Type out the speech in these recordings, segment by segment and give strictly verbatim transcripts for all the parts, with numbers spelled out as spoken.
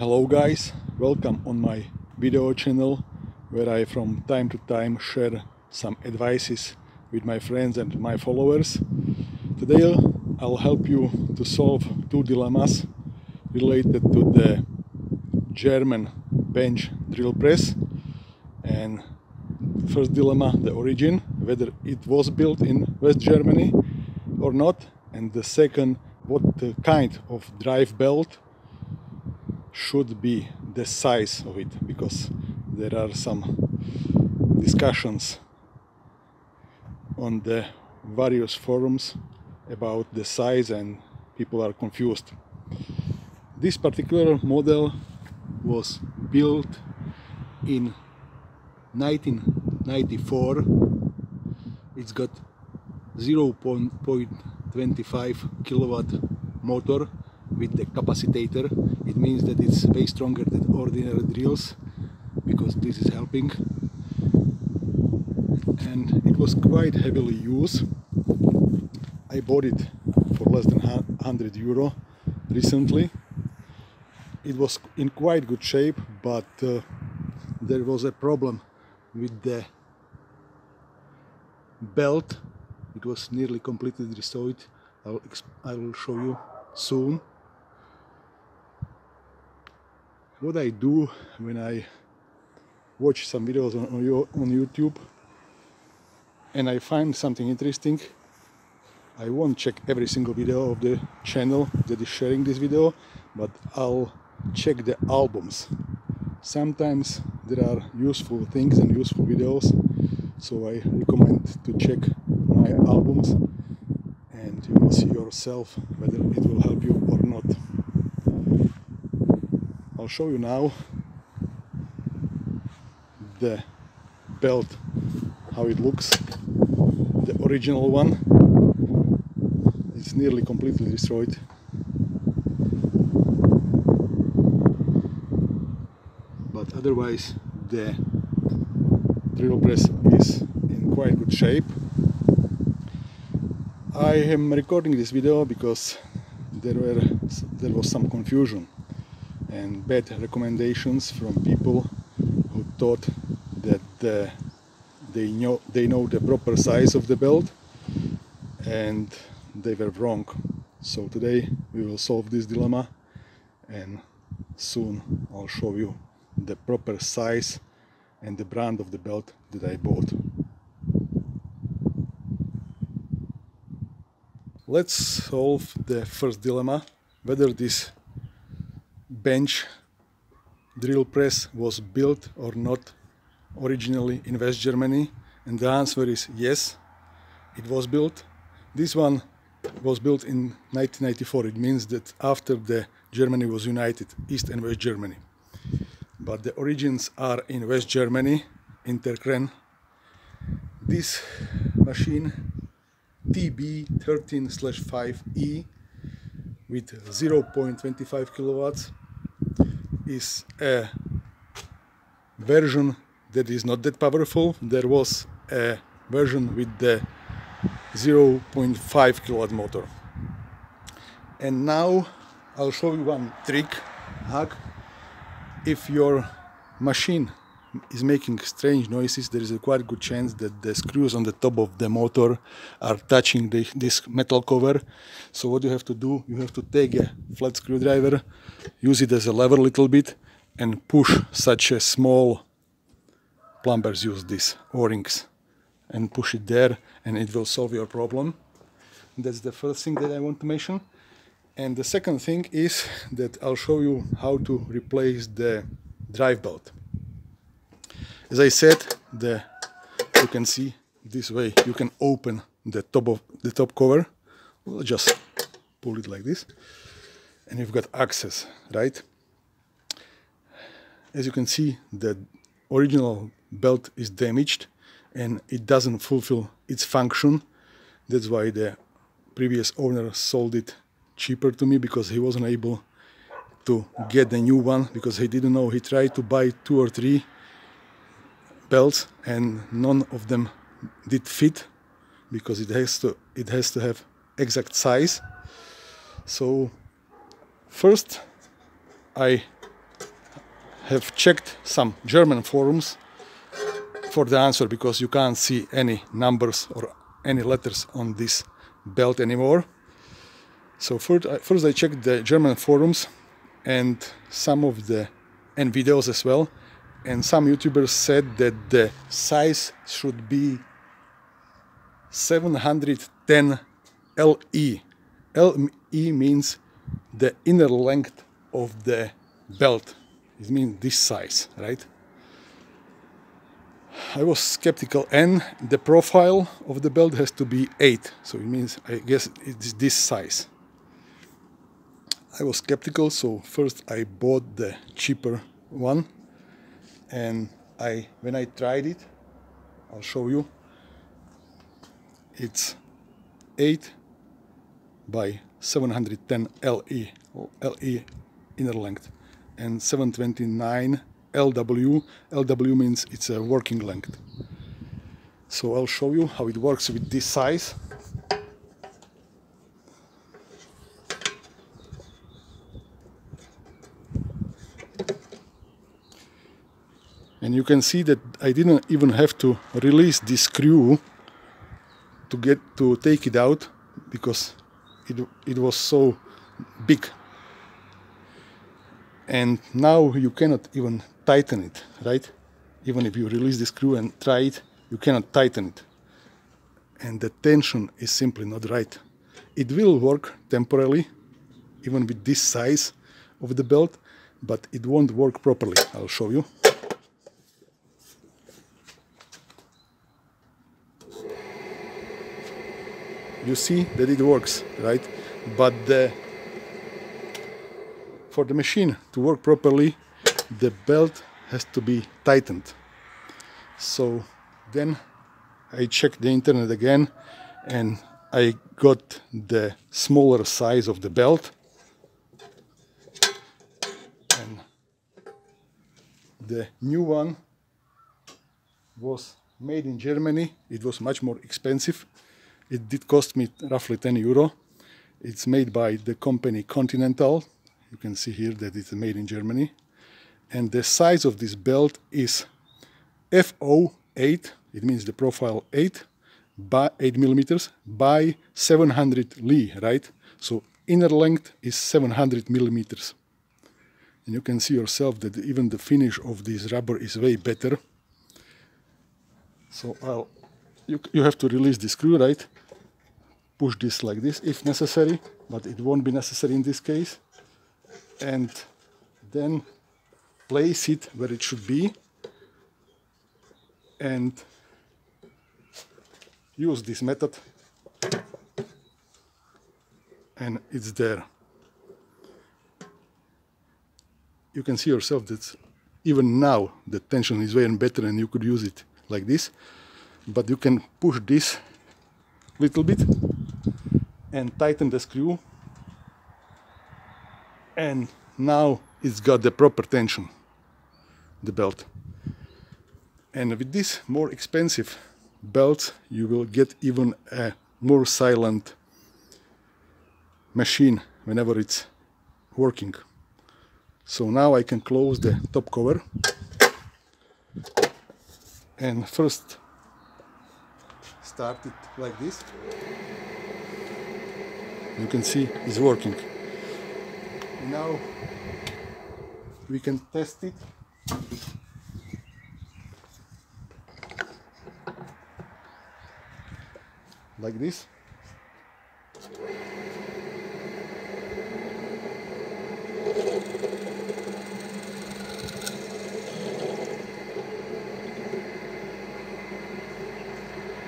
Hello guys, welcome on my video channel, where I from time to time share some advices with my friends and my followers. Today I'll help you to solve two dilemmas related to the German bench drill press. And first dilemma, the origin, whether it was built in West Germany or not, and the second, what kind of drive belt should be the size of it, because there are some discussions on the various forums about the size and people are confused. This particular model was built in nineteen ninety-four. It's got zero point two five kilowatt motor with the capacitator. It means that it's way stronger than ordinary drills, because this is helping, and it was quite heavily used. I bought it for less than one hundred euro recently. It was in quite good shape, but uh, there was a problem with the belt. It was nearly completely destroyed. I'll I will show you soon what I do when I watch some videos on, on YouTube and I find something interesting. I won't check every single video of the channel that is sharing this video, but I'll check the albums. Sometimes there are useful things and useful videos, so I recommend to check my albums and you will see yourself whether it will help you or not. I'll show you now the belt, how it looks, the original one. It's nearly completely destroyed. But otherwise the drill press is in quite good shape. I am recording this video because there were there was some confusion and bad recommendations from people who thought that uh, they know they know the proper size of the belt, and they were wrong. So today we will solve this dilemma, and soon I'll show you the proper size and the brand of the belt that I bought. Let's solve the first dilemma, whether this bench drill press was built or not originally in West Germany, and the answer is yes, it was built. This one was built in nineteen ninety-four. It means that after the Germany was united, East and West Germany. But the origins are in West Germany, Interkrenn. This machine T B thirteen slash five E with zero point two five kilowatts is a version that is not that powerful. There was a version with the zero point five kilowatt motor. And now I'll show you one trick, hack. If your machine is making strange noises, there is a quite good chance that the screws on the top of the motor are touching the, this metal cover. So what you have to do, you have to take a flat screwdriver, use it as a lever a little bit, and push such a small, plumbers use these O-rings, and push it there, and it will solve your problem. That's the first thing that I want to mention. And the second thing is that I'll show you how to replace the drive belt. As I said, the, you can see this way, you can open the top of the top cover. We'll just pull it like this, and you've got access, right? As you can see, the original belt is damaged and it doesn't fulfill its function. That's why the previous owner sold it cheaper to me, because he wasn't able to get the new one, because he didn't know. He tried to buy two or three belts and none of them did fit, because it has to it has to have exact size. So first I have checked some German forums for the answer, because you can't see any numbers or any letters on this belt anymore. So first, first I checked the German forums and some of the and videos as well, and some YouTubers said that the size should be seven hundred ten L E. L E means the inner length of the belt. It means this size, right? I was skeptical, and the profile of the belt has to be eight, so it means, I guess, it's this size. I was skeptical, so first I bought the cheaper one, and I when I tried it, I'll show you, it's eight by seven hundred ten L E, L E inner length, and seven twenty-nine L W. L W means it's a working length. So I'll show you how it works with this size. And you can see that I didn't even have to release this screw to get to take it out, because it, it was so big. And now you cannot even tighten it, right? Even if you release the screw and try it, you cannot tighten it. And the tension is simply not right. It will work temporarily, even with this size of the belt, but it won't work properly. I'll show you. You see that it works, right? But the For the machine to work properly, the belt has to be tightened. So then I checked the internet again, and I got the smaller size of the belt, and the new one was made in Germany. It was much more expensive. It did cost me roughly ten euro. It's made by the company Continental. You can see here that it's made in Germany. And the size of this belt is F O eight, it means the profile eight, by eight millimeters, by seven hundred L E, right? So inner length is seven hundred millimeters. And you can see yourself that even the finish of this rubber is way better. So I'll, you, you have to release the screw, right? Push this like this if necessary, but it won't be necessary in this case. And then place it where it should be and use this method, and it's there. You can see yourself that even now the tension is way better, and you could use it like this, but you can push this little bit and tighten the screw. And now it's got the proper tension, the belt. And with this more expensive belt, you will get even a more silent machine whenever it's working. So now I can close the top cover. And first start it like this. You can see it's working. Now we can test it. Like this.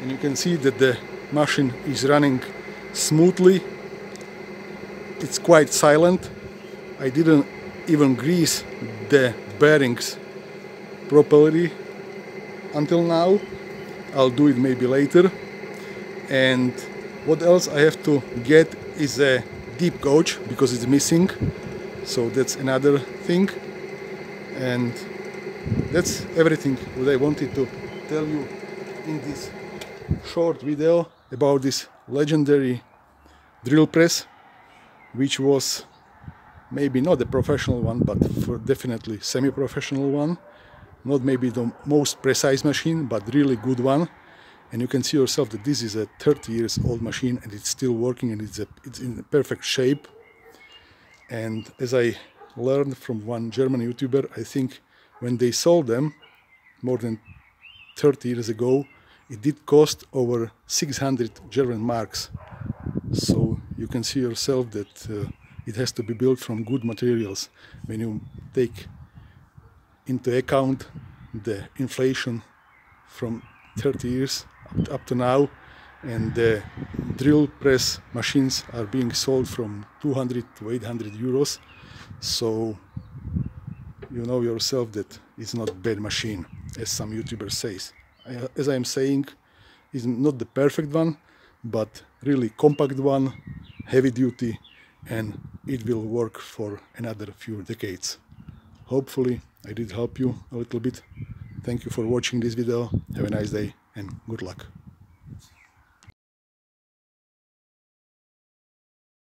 And you can see that the machine is running smoothly. It's quite silent. I didn't even grease the bearings properly until now. I'll do it maybe later. And what else I have to get is a deep gauge, because it's missing. So that's another thing. And that's everything what I wanted to tell you in this short video about this legendary drill press, which was maybe not the professional one, but for definitely semi-professional one. Not maybe the most precise machine, but really good one. And you can see yourself that this is a thirty years old machine and it's still working, and it's, a, it's in perfect shape. And as I learned from one German YouTuber, I think when they sold them more than thirty years ago, it did cost over six hundred German marks. So you can see yourself that uh, it has to be built from good materials. When you take into account the inflation from thirty years up to now, and the drill press machines are being sold from two hundred to eight hundred euros, so you know yourself that it's not a bad machine, as some YouTubers says. As I am saying, it's not the perfect one, but really compact one, heavy duty, and it will work for another few decades. Hopefully I did help you a little bit. Thank you for watching this video, have a nice day and good luck.